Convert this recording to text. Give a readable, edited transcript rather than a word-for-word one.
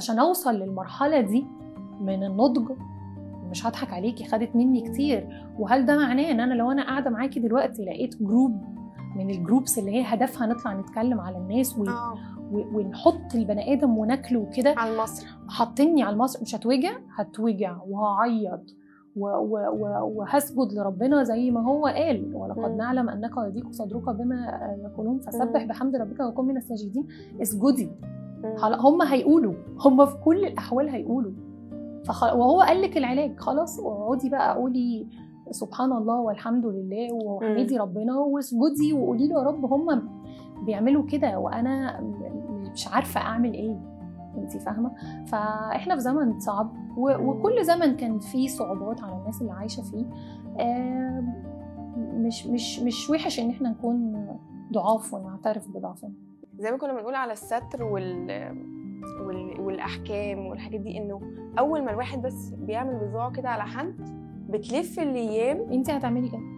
عشان اوصل للمرحله دي من النضج مش هضحك عليكي خدت مني كتير. وهل ده معناه ان انا لو انا قاعده معاكي دلوقتي لقيت جروب من الجروبس اللي هي هدفها نطلع نتكلم على الناس ونحط البني ادم وناكله وكده على المسرح، حاطني على المسرح، مش هتوجع وهعيط وهسجد لربنا زي ما هو قال ولقد نعلم انك يضيق صدرك بما يقولون فسبح بحمد ربك وكن من الساجدين. اسجدي، هم هيقولوا، هم في كل الاحوال هيقولوا. وهو قال لك العلاج خلاص، اقعدي بقى قولي سبحان الله والحمد لله واحمدي ربنا واسجدي وقولي له يا رب هم بيعملوا كده وانا مش عارفه اعمل ايه، انت فاهمه؟ فاحنا في زمن صعب وكل زمن كان فيه صعوبات على الناس اللي عايشه فيه. مش وحش ان احنا نكون ضعاف ونعترف بضعفنا، زي ما كنا بنقول على الستر والاحكام والحاجات دي، انه اول ما الواحد بس بيعمل بزوعه كده على حد بتلف الايام. انت هتعملي كده